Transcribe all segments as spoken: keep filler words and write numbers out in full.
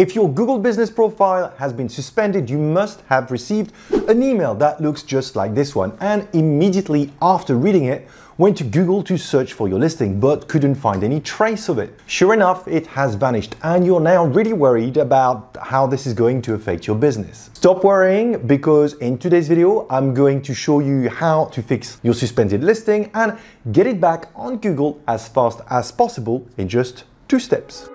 If your Google Business Profile has been suspended, you must have received an email that looks just like this one, and immediately after reading it, went to Google to search for your listing, but couldn't find any trace of it. Sure enough, it has vanished, and you're now really worried about how this is going to affect your business. Stop worrying, because in today's video, I'm going to show you how to fix your suspended listing and get it back on Google as fast as possible in just two steps.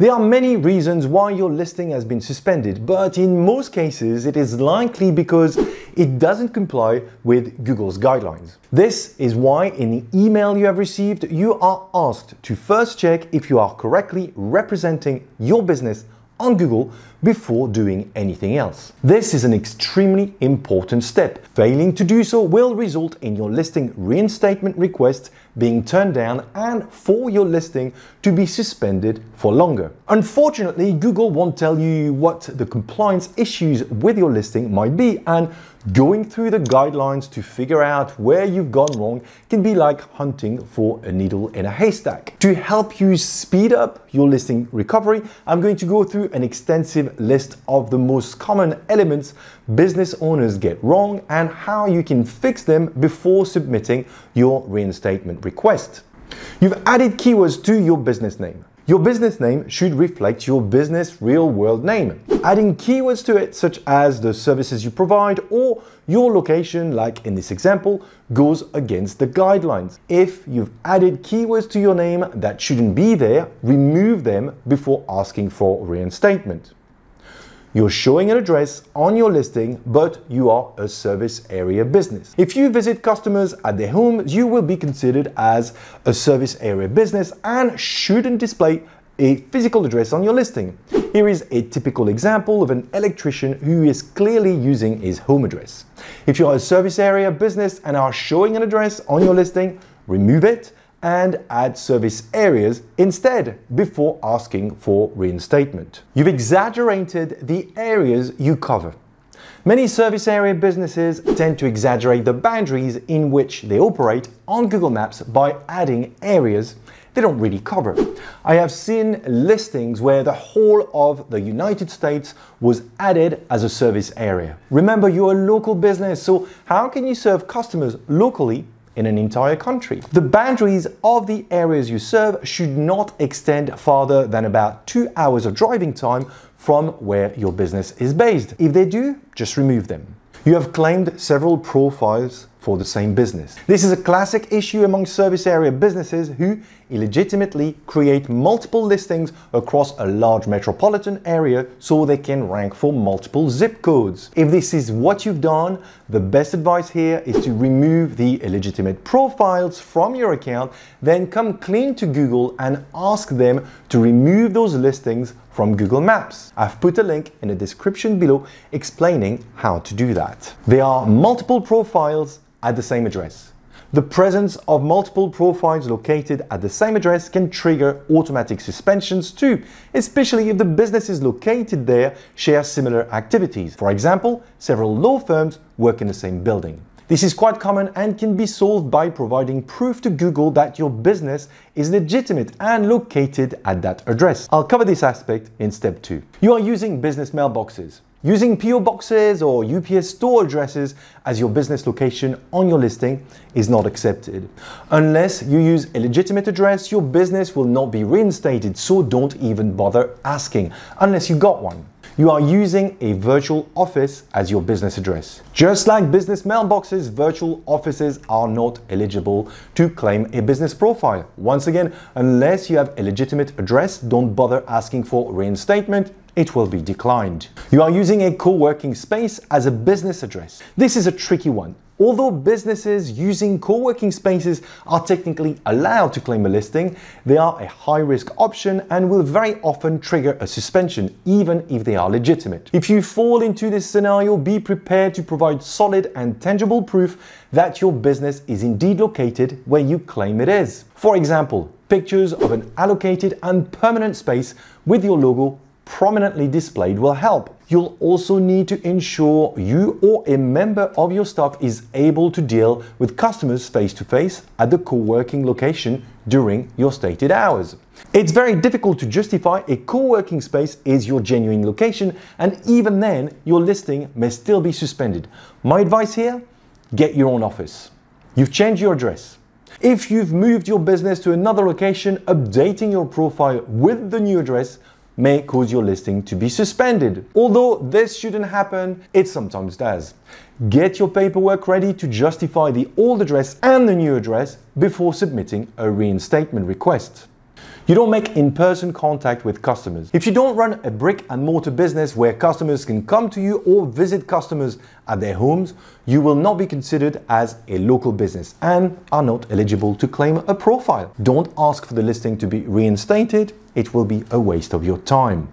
There are many reasons why your listing has been suspended, but in most cases, it is likely because it doesn't comply with Google's guidelines. This is why in the email you have received, you are asked to first check if you are correctly representing your business on Google before doing anything else. This is an extremely important step. Failing to do so will result in your listing reinstatement request being turned down and for your listing to be suspended for longer. Unfortunately, Google won't tell you what the compliance issues with your listing might be, and going through the guidelines to figure out where you've gone wrong can be like hunting for a needle in a haystack. To help you speed up your listing recovery, I'm going to go through an extensive list of the most common elements business owners get wrong and how you can fix them before submitting your reinstatement request. You've added keywords to your business name. Your business name should reflect your business real-world name. Adding keywords to it, such as the services you provide or your location, like in this example, goes against the guidelines. If you've added keywords to your name that shouldn't be there, remove them before asking for reinstatement. You're showing an address on your listing, but you are a service area business. If you visit customers at their homes, you will be considered as a service area business and shouldn't display a physical address on your listing. Here is a typical example of an electrician who is clearly using his home address. If you're a service area business and are showing an address on your listing, remove it and add service areas instead before asking for reinstatement. You've exaggerated the areas you cover. Many service area businesses tend to exaggerate the boundaries in which they operate on Google Maps by adding areas they don't really cover. I have seen listings where the whole of the United States was added as a service area. Remember, you're a local business, so how can you serve customers locally in an entire country? The boundaries of the areas you serve should not extend farther than about two hours of driving time from where your business is based. If they do, just remove them. You have claimed several profiles for the same business. This is a classic issue among service area businesses who illegitimately create multiple listings across a large metropolitan area so they can rank for multiple zip codes. If this is what you've done, the best advice here is to remove the illegitimate profiles from your account, then come clean to Google and ask them to remove those listings from Google Maps. I've put a link in the description below explaining how to do that. There are multiple profiles at the same address. The presence of multiple profiles located at the same address can trigger automatic suspensions too, especially if the businesses located there share similar activities. For example, several law firms work in the same building. This is quite common and can be solved by providing proof to Google that your business is legitimate and located at that address. I'll cover this aspect in step two. You are using business mailboxes. Using P O boxes or U P S store addresses as your business location on your listing is not accepted. Unless you use a legitimate address, your business will not be reinstated, so don't even bother asking, unless you got one. You are using a virtual office as your business address. Just like business mailboxes, virtual offices are not eligible to claim a business profile. Once again, unless you have a legitimate address, don't bother asking for reinstatement. It will be declined. You are using a co-working space as a business address. This is a tricky one. Although businesses using co-working spaces are technically allowed to claim a listing, they are a high-risk option and will very often trigger a suspension, even if they are legitimate. If you fall into this scenario, be prepared to provide solid and tangible proof that your business is indeed located where you claim it is. For example, pictures of an allocated and permanent space with your logo prominently displayed will help. You'll also need to ensure you or a member of your staff is able to deal with customers face-to-face at the co-working location during your stated hours. It's very difficult to justify a co-working space is your genuine location, and even then your listing may still be suspended. My advice here, get your own office. You've changed your address. If you've moved your business to another location, updating your profile with the new address may cause your listing to be suspended. Although this shouldn't happen, it sometimes does. Get your paperwork ready to justify the old address and the new address before submitting a reinstatement request. You don't make in-person contact with customers. If you don't run a brick and mortar business where customers can come to you or visit customers at their homes, you will not be considered as a local business and are not eligible to claim a profile. Don't ask for the listing to be reinstated. It will be a waste of your time.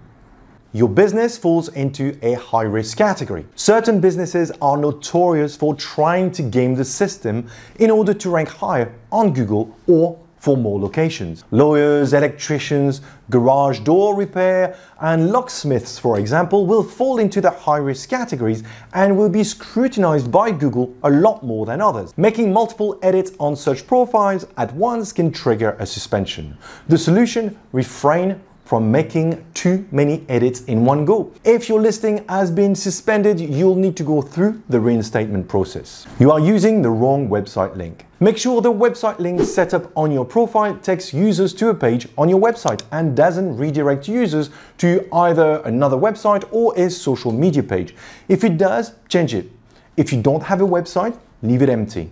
Your business falls into a high-risk category. Certain businesses are notorious for trying to game the system in order to rank higher on Google or for more locations. Lawyers, electricians, garage door repair and locksmiths, for example, will fall into the high-risk categories and will be scrutinized by Google a lot more than others. Making multiple edits on such profiles at once can trigger a suspension. The solution? Refrain from making too many edits in one go. If your listing has been suspended, you'll need to go through the reinstatement process. You are using the wrong website link. Make sure the website link set up on your profile takes users to a page on your website and doesn't redirect users to either another website or a social media page. If it does, change it. If you don't have a website, leave it empty.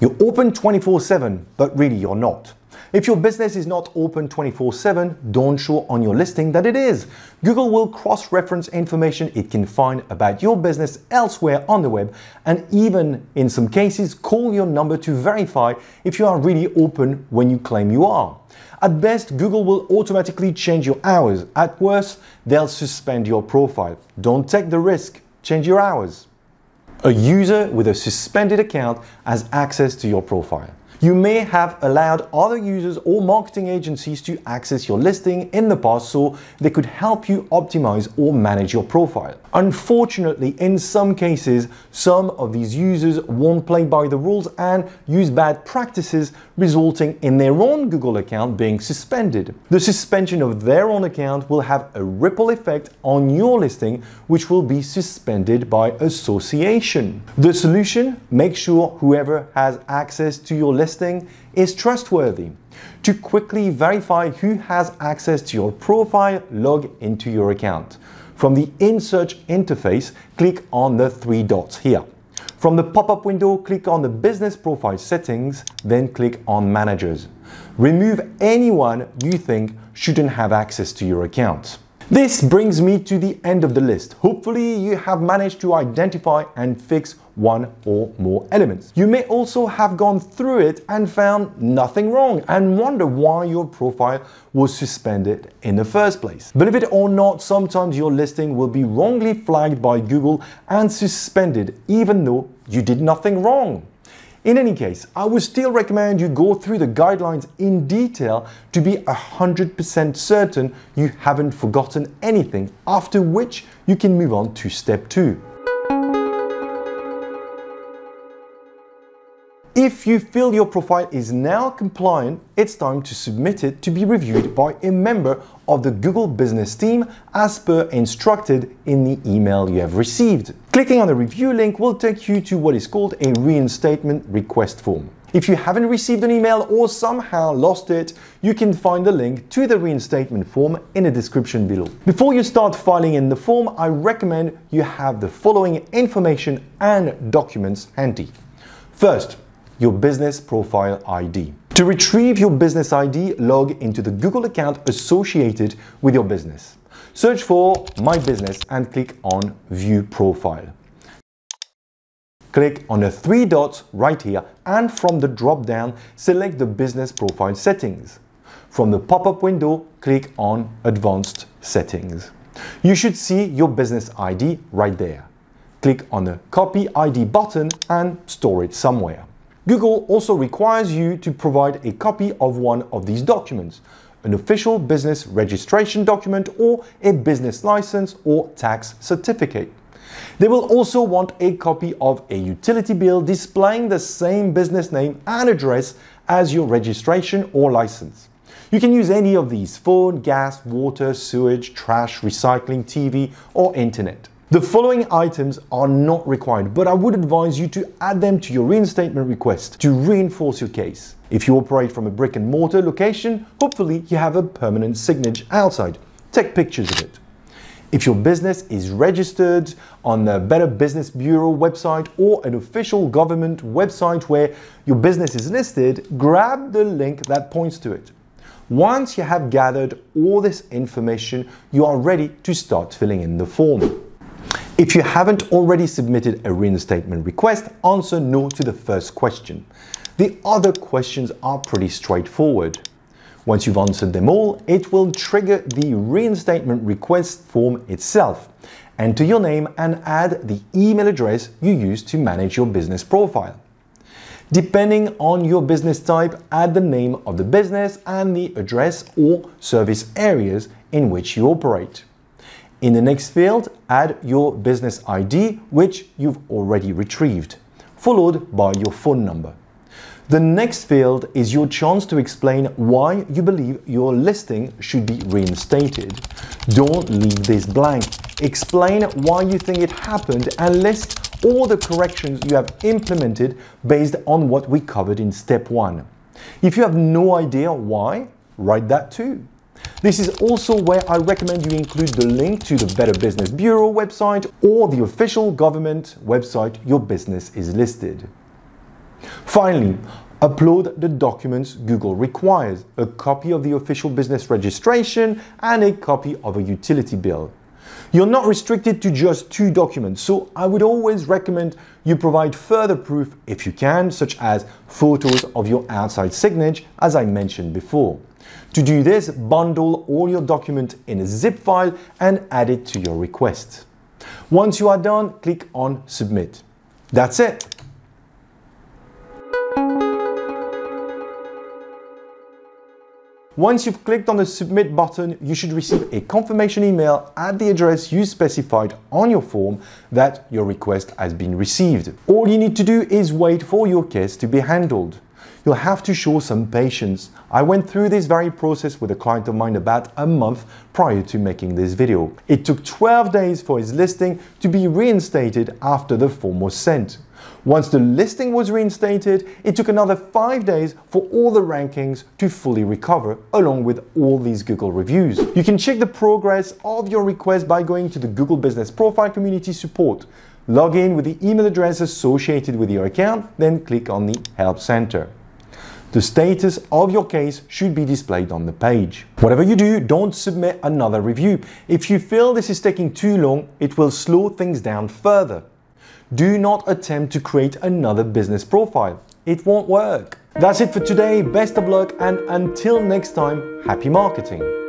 You're open twenty-four seven, but really you're not. If your business is not open twenty-four seven, don't show on your listing that it is. Google will cross-reference information it can find about your business elsewhere on the web, and even in some cases, call your number to verify if you are really open when you claim you are. At best, Google will automatically change your hours. At worst, they'll suspend your profile. Don't take the risk. Change your hours. A user with a suspended account has access to your profile. You may have allowed other users or marketing agencies to access your listing in the past so they could help you optimize or manage your profile. Unfortunately, in some cases, some of these users won't play by the rules and use bad practices, resulting in their own Google account being suspended. The suspension of their own account will have a ripple effect on your listing, which will be suspended by association. The solution? Make sure whoever has access to your listing is trustworthy. To quickly verify who has access to your profile, log into your account. From the in-search interface, click on the three dots here. From the pop-up window, click on the business profile settings, then click on managers. Remove anyone you think shouldn't have access to your account. This brings me to the end of the list. Hopefully you have managed to identify and fix one or more elements. You may also have gone through it and found nothing wrong and wonder why your profile was suspended in the first place. Believe it or not, sometimes your listing will be wrongly flagged by Google and suspended even though you did nothing wrong. In any case, I would still recommend you go through the guidelines in detail to be one hundred percent certain you haven't forgotten anything, after which you can move on to step two. If you feel your profile is now compliant, it's time to submit it to be reviewed by a member of the Google Business team as per instructed in the email you have received. Clicking on the review link will take you to what is called a reinstatement request form. If you haven't received an email or somehow lost it, you can find the link to the reinstatement form in the description below. Before you start filling in the form, I recommend you have the following information and documents handy. First, your business profile I D. To retrieve your business I D, log into the Google account associated with your business. Search for My Business and click on View Profile. Click on the three dots right here and from the drop-down, select the business profile settings. From the pop-up window, click on Advanced Settings. You should see your business I D right there. Click on the Copy I D button and store it somewhere. Google also requires you to provide a copy of one of these documents. an official business registration document or a business license or tax certificate. They will also want a copy of a utility bill displaying the same business name and address as your registration or license. You can use any of these: phone, gas, water, sewage, trash, recycling, T V, or internet. The following items are not required, but I would advise you to add them to your reinstatement request to reinforce your case. If you operate from a brick and mortar location, hopefully you have a permanent signage outside. Take pictures of it. If your business is registered on the Better Business Bureau website or an official government website where your business is listed, grab the link that points to it. Once you have gathered all this information, you are ready to start filling in the form. If you haven't already submitted a reinstatement request, answer no to the first question. The other questions are pretty straightforward. Once you've answered them all, it will trigger the reinstatement request form itself. Enter your name and add the email address you use to manage your business profile. Depending on your business type, add the name of the business and the address or service areas in which you operate. In the next field, add your business I D, which you've already retrieved, followed by your phone number. The next field is your chance to explain why you believe your listing should be reinstated. Don't leave this blank. Explain why you think it happened and list all the corrections you have implemented based on what we covered in step one. If you have no idea why, write that too. This is also where I recommend you include the link to the Better Business Bureau website or the official government website your business is listed. Finally, upload the documents Google requires: a copy of the official business registration and a copy of a utility bill. You're not restricted to just two documents, so I would always recommend you provide further proof if you can, such as photos of your outside signage, as I mentioned before. To do this, bundle all your documents in a zip file and add it to your request. Once you are done, click on Submit. That's it. Once you've clicked on the Submit button, you should receive a confirmation email at the address you specified on your form that your request has been received. All you need to do is wait for your case to be handled. You'll have to show some patience. I went through this very process with a client of mine about a month prior to making this video. It took twelve days for his listing to be reinstated after the form was sent. Once the listing was reinstated, it took another five days for all the rankings to fully recover, along with all these Google reviews. You can check the progress of your request by going to the Google Business Profile Community Support. Log in with the email address associated with your account, then click on the Help Center. The status of your case should be displayed on the page. Whatever you do, don't submit another review. If you feel this is taking too long, it will slow things down further. Do not attempt to create another business profile. It won't work. That's it for today. Best of luck, and until next time, happy marketing.